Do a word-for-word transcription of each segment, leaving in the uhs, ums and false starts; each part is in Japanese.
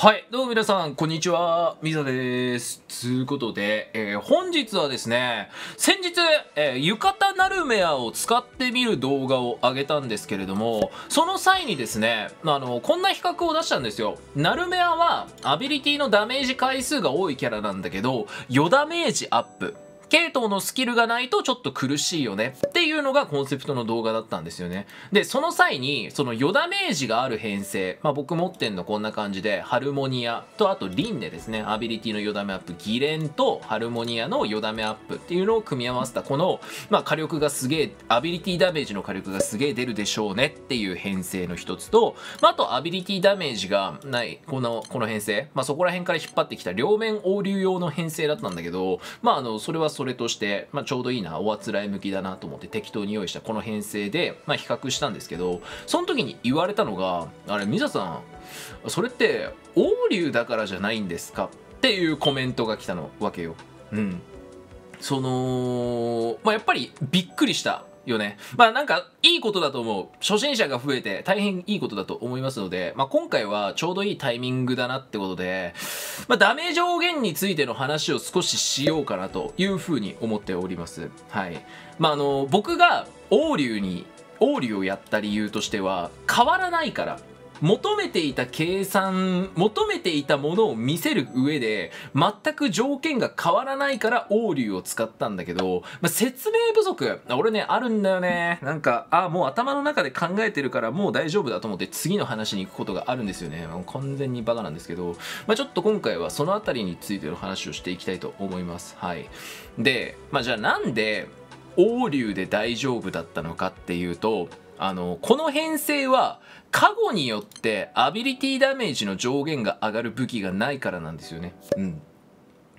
はい、どうも皆さん、こんにちは。みざです。ということで、えー、本日はですね、先日、えー、浴衣ナルメアを使ってみる動画を上げたんですけれども、その際にですね、あの、こんな比較を出したんですよ。ナルメアは、アビリティのダメージ回数が多いキャラなんだけど、余ダメージアップ。系統のスキルがないとちょっと苦しいよねっていうのがコンセプトの動画だったんですよね。で、その際に、その余ダメージがある編成。まあ僕持ってんのこんな感じで、ハルモニアとあとリンネですね。アビリティの余ダメアップ。ギレンとハルモニアの余ダメアップっていうのを組み合わせた、この、まあ火力がすげえ、アビリティダメージの火力がすげえ出るでしょうねっていう編成の一つと、まああとアビリティダメージがない、この、この編成。まあそこら辺から引っ張ってきた両面応流用の編成だったんだけど、まああの、それはそれとして、まあ、ちょうどいいな、おあつらえ向きだなと思って適当に用意したこの編成で、まあ、比較したんですけど、その時に言われたのが、あれ、みざさん、それって、王竜だからじゃないんですかっていうコメントが来たのわけよ。うん。その、まあ、やっぱりびっくりしたよね。まあなんか、いいことだと思う。初心者が増えて、大変いいことだと思いますので、まあ今回はちょうどいいタイミングだなってことで、まあダメ上限についての話を少ししようかなというふうに思っております。はい。まああの、僕が王竜に、王竜をやった理由としては、変わらないから。求めていた計算、求めていたものを見せる上で、全く条件が変わらないから王竜を使ったんだけど、まあ、説明不足。俺ね、あるんだよね。なんか、あ、もう頭の中で考えてるからもう大丈夫だと思って次の話に行くことがあるんですよね。もう完全にバカなんですけど、まあ、ちょっと今回はそのあたりについての話をしていきたいと思います。はい。で、まあ、じゃあなんで王竜で大丈夫だったのかっていうと、あの、この編成は、加護によってアビリティダメージの上限が上がる武器がないからなんですよね。うん。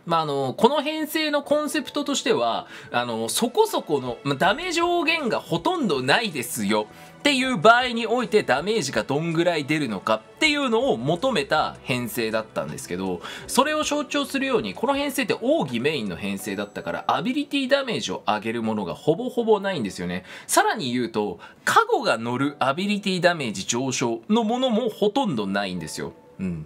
まあ、あの、この編成のコンセプトとしては、あの、そこそこの、ま、ダメ上限がほとんどないですよっていう場合においてダメージがどんぐらい出るのかっていうのを求めた編成だったんですけど、それを象徴するように、この編成って奥義メインの編成だったから、アビリティダメージを上げるものがほぼほぼないんですよね。さらに言うと、加護が乗るアビリティダメージ上昇のものもほとんどないんですよ。うん。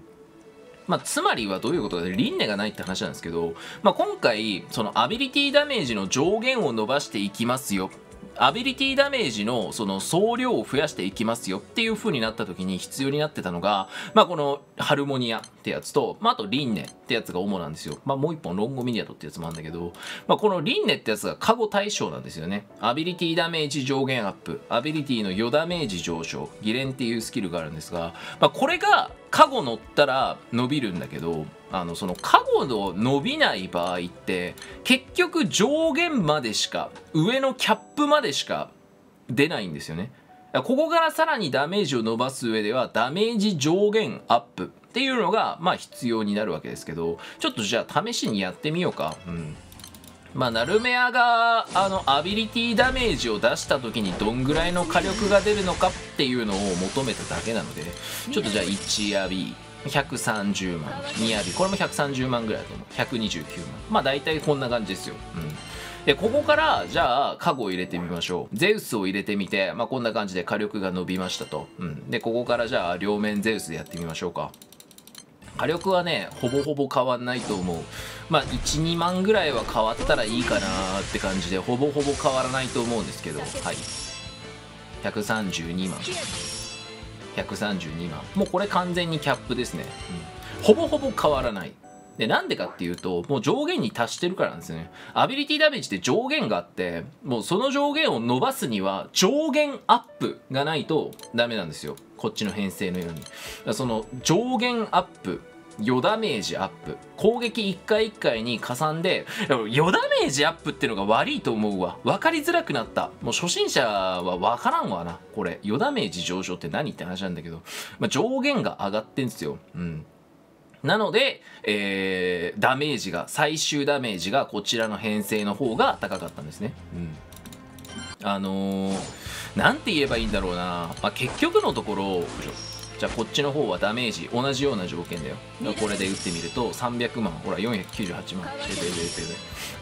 まあ、つまりはどういうことかで、輪廻がないって話なんですけど、まあ、今回、そのアビリティダメージの上限を伸ばしていきますよ。アビリティダメージのその総量を増やしていきますよっていう風になった時に必要になってたのが、まあこのハルモニアってやつと、まああとリンネってやつが主なんですよ。まあもう一本ロンゴミニアトってやつもあるんだけど、まあこのリンネってやつが加護対象なんですよね。アビリティダメージ上限アップ、アビリティの余ダメージ上昇、ギレンっていうスキルがあるんですが、まあこれが加護乗ったら伸びるんだけど、あのその加護の伸びない場合って結局上限までしか、上のキャップまでしか出ないんですよね。ここからさらにダメージを伸ばす上ではダメージ上限アップっていうのがまあ必要になるわけですけど、ちょっとじゃあ試しにやってみようか。うん。まあ、ナルメアが、あの、アビリティダメージを出した時にどんぐらいの火力が出るのかっていうのを求めただけなので、ちょっとじゃあいちアビ、ひゃくさんじゅうまん、にアビ、これもひゃくさんじゅうまんぐらいだと思う。ひゃくにじゅうきゅうまん。まあ、大体こんな感じですよ。うん。で、ここから、じゃあ、加護を入れてみましょう。ゼウスを入れてみて、まあ、こんな感じで火力が伸びましたと。うん。で、ここからじゃあ、両面ゼウスでやってみましょうか。火力はね、ほぼほぼ変わんないと思う。まあ、いち、にまんぐらいは変わったらいいかなーって感じで、ほぼほぼ変わらないと思うんですけど、はい。ひゃくさんじゅうにまん。ひゃくさんじゅうにまん。もうこれ完全にキャップですね。うん、ほぼほぼ変わらない。で、なんでかっていうと、もう上限に達してるからなんですよね。アビリティダメージって上限があって、もうその上限を伸ばすには上限アップがないとダメなんですよ。こっちの編成のように。その上限アップ、余ダメージアップ、攻撃一回一回に加算で、余ダメージアップっていうのが悪いと思うわ。分かりづらくなった。もう初心者は分からんわな。これ、余ダメージ上昇って何って話なんだけど、まあ、上限が上がってんですよ。うん。なので、えー、ダメージが、最終ダメージがこちらの編成の方が高かったんですね。うん。あのー、なんて言えばいいんだろうな。まあ、結局のところ、じゃあこっちの方はダメージ同じような条件だよ。だからこれで打ってみるとさんびゃくまん、ほらよんひゃくきゅうじゅうはちまん、出てる出てる出てる。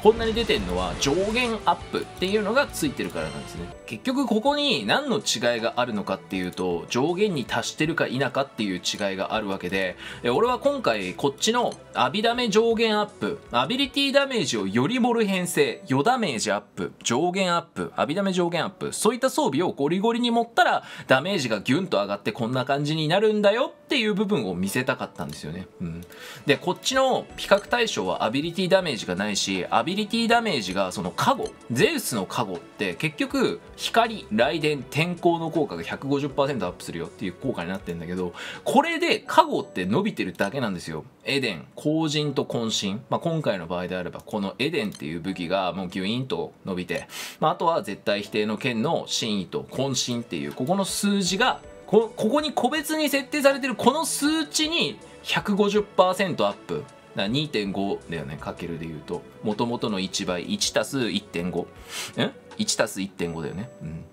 こんなに出てるのは上限アップっていうのがついてるからなんですね。結局ここに何の違いがあるのかっていうと、上限に達してるか否かっていう違いがあるわけで、俺は今回こっちのアビダメ上限アップ、アビリティダメージをより盛る編成、よダメージアップ、上限アップ、アビダメ上限アップ、そういった装備をゴリゴリに持ったらダメージがギュンと上がってこんな感じになるんだよっていう部分を見せたかったんですよね。うん、でこっちの比較対象はアビリティダメージがないし、アビリティダメージがその加護、ゼウスの加護って結局光、雷電、天候の効果が ひゃくごじゅっパーセント アップするよっていう効果になってるんだけど、これで加護って伸びてるだけなんですよ。エデン、後陣と渾身、まあ、今回の場合であればこのエデンっていう武器がもうギュインと伸びて、まあ、あとは絶対否定の剣の真意と渾身っていうここの数字がこ, ここに個別に設定されてるこの数値に ひゃくごじゅっパーセント アップ。にてんご だよね、かけるで言うと。もともとのいちばい、いちたすいってんご。え ?いちたすいってんご だよね。うん。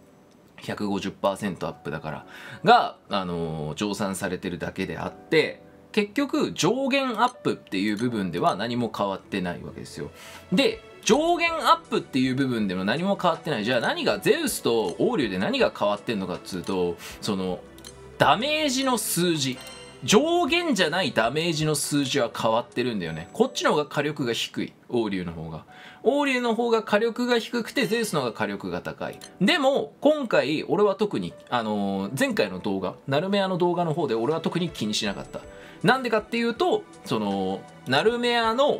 ひゃくごじゅっパーセント アップだから。が、あのー、乗算されてるだけであって、結局、上限アップっていう部分では何も変わってないわけですよ。で、上限アップっていう部分でも何も変わってない。じゃあ何がゼウスとオーリュで何が変わってんのかっつうと、そのダメージの数字、上限じゃないダメージの数字は変わってるんだよね。こっちの方が火力が低い、オーリュの方が。オーリュの方が火力が低くて、ゼウスの方が火力が高い。でも、今回、俺は特に、あのー、前回の動画、ナルメアの動画の方で俺は特に気にしなかった。なんでかっていうと、その、ナルメアの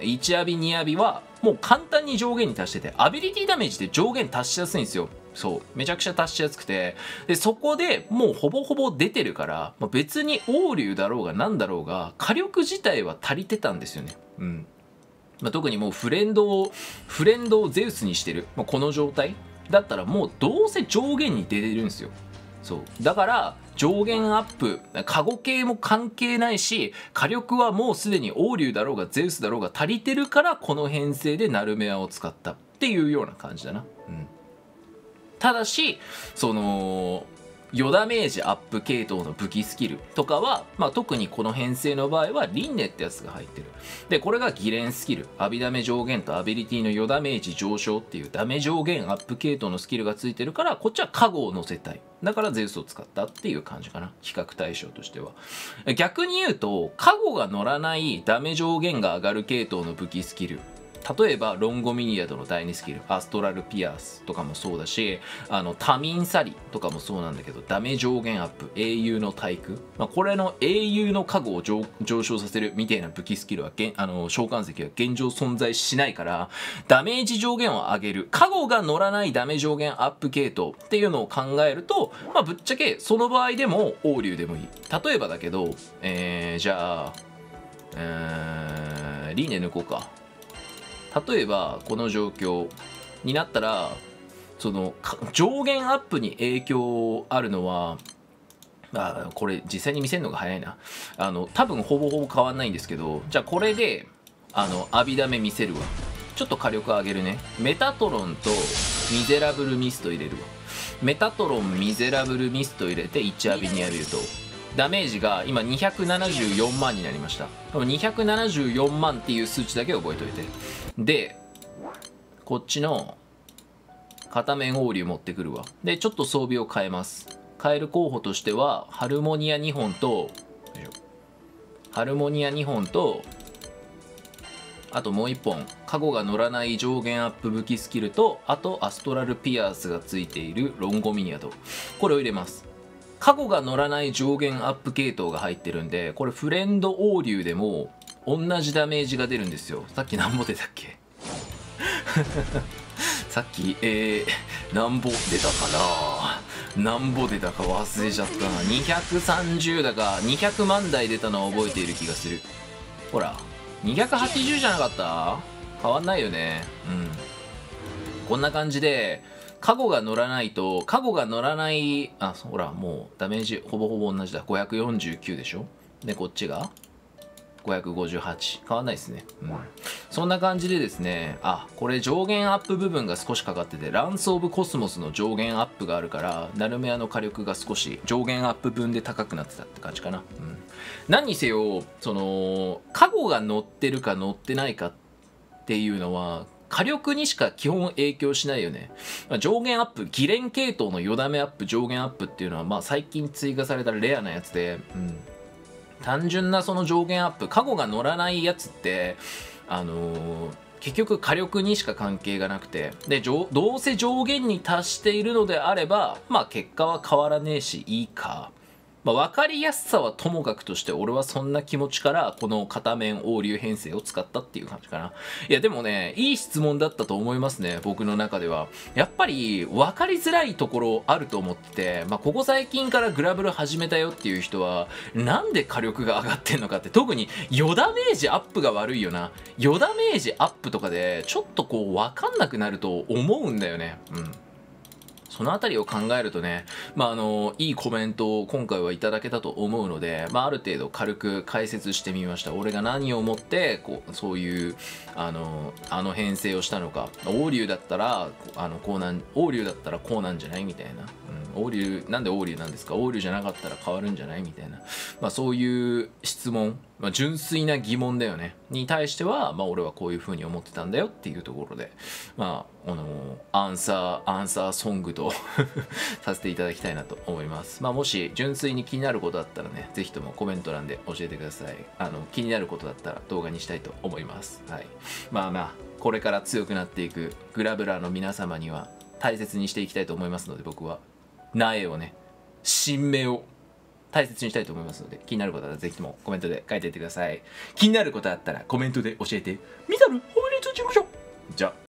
いちアビ、にアビは、もう簡単に上限に達してて、アビリティダメージって上限達しやすいんですよ。そう。めちゃくちゃ達しやすくて。で、そこでもうほぼほぼ出てるから、まあ、別にオーリュだろうが何だろうが、火力自体は足りてたんですよね。うん。まあ、特にもうフレンドを、フレンドをゼウスにしてる。まあ、この状態だったらもうどうせ上限に出てるんですよ。そう。だから、上限アップ、加護系も関係ないし、火力はもうすでにオーリュだろうがゼウスだろうが足りてるから、この編成でナルメアを使ったっていうような感じだな。うん。ただし、その、よんダメージアップ系統の武器スキルとかは、まあ、特にこの編成の場合は輪廻ってやつが入ってる。で、これが議連スキル。アビダメ上限とアビリティのよんダメージ上昇っていうダメ上限アップ系統のスキルがついてるから、こっちは加護を乗せたい。だからゼウスを使ったっていう感じかな。比較対象としては。逆に言うと、加護が乗らないダメ上限が上がる系統の武器スキル。例えば、ロンゴミニアドのだいにスキル、アストラルピアスとかもそうだし、あの、タミンサリとかもそうなんだけど、ダメ上限アップ、英雄の対空。まあ、これの英雄の加護を 上, 上昇させるみたいな武器スキルは、あの、召喚石は現状存在しないから、ダメージ上限を上げる、加護が乗らないダメ上限アップ系統っていうのを考えると、まあ、ぶっちゃけ、その場合でも、オーリュでもいい。例えばだけど、えー、じゃあ、えー、リーネ抜こうか。例えばこの状況になったら、その上限アップに影響あるのは、あ、これ実際に見せるのが早いな。あの多分ほぼほぼ変わんないんですけど、じゃあこれであのアビダメ見せるわ。ちょっと火力上げるね。メタトロンとミゼラブルミスト入れるわ。メタトロンミゼラブルミスト入れていちアビにアビるとダメージが今にひゃくななじゅうよんまんになりました。にひゃくななじゅうよんまんっていう数値だけ覚えておいて。で、こっちの片面オーリュ持ってくるわ。で、ちょっと装備を変えます。変える候補としては、ハルモニアにほんと、ハルモニアにほんと、あともういっぽん、加護が乗らない上限アップ武器スキルと、あとアストラルピアースがついているロンゴミニアド。これを入れます。加護が乗らない上限アップ系統が入ってるんで、これフレンドオーリュでも同じダメージが出るんですよ。さっきなんぼ出たっけさっき、えー、なんぼ出たかななんぼ出たか忘れちゃったな。にひゃくさんじゅうだか、にひゃくまん台出たのを覚えている気がする。ほら、にひゃくはちじゅうじゃなかった？変わんないよね。うん。こんな感じで、加護が乗らないと、加護が乗らない、あ、ほら、もうダメージほぼほぼ同じだ。ごひゃくよんじゅうきゅうでしょ。で、こっちがごひゃくごじゅうはち。変わんないですね。うん。そんな感じでですね、あ、これ上限アップ部分が少しかかってて、ランス・オブ・コスモスの上限アップがあるから、ナルメアの火力が少し上限アップ分で高くなってたって感じかな。うん。何にせよ、その、カゴが乗ってるか乗ってないかっていうのは、火力にしか基本影響しないよね。上限アップ、ギレン系統のよだめアップ、上限アップっていうのは、まあ最近追加されたレアなやつで、うん、単純なその上限アップ、カゴが乗らないやつって、あのー、結局火力にしか関係がなくて、で、どうせ上限に達しているのであれば、まあ結果は変わらねえし、いいか。まあ、分かりやすさはともかくとして、俺はそんな気持ちから、この片面横流編成を使ったっていう感じかな。いや、でもね、いい質問だったと思いますね、僕の中では。やっぱり、分かりづらいところあると思ってて、まあ、ここ最近からグラブル始めたよっていう人は、なんで火力が上がってんのかって、特に、余ダメージアップが悪いよな。余ダメージアップとかで、ちょっとこう、分かんなくなると思うんだよね。うん。そのあたりを考えるとね、まあ、あの、いいコメントを今回はいただけたと思うので、まあ、ある程度軽く解説してみました。俺が何をもって、こう、そういう、あの、あの編成をしたのか。王竜だったら、あの、こうなん、王竜だったらこうなんじゃないみたいな。うん、王竜、なんで王竜なんですか？王竜じゃなかったら変わるんじゃないみたいな。まあ、そういう質問、まあ、純粋な疑問だよね。に対しては、まあ、俺はこういう風に思ってたんだよっていうところで、まあ、あの、アンサー、アンサーソングと、させていただきたいなと思います。まあ、もし純粋に気になることだったらね、ぜひともコメント欄で教えてください。あの、気になることだったら動画にしたいと思います。はい。まあまあ、これから強くなっていくグラブラーの皆様には大切にしていきたいと思いますので、僕は苗をね、新芽を大切にしたいと思いますので、気になることだったらぜひともコメントで書いていってください。気になることあったらコメントで教えてみたるホームレーズ事務所。じゃあ。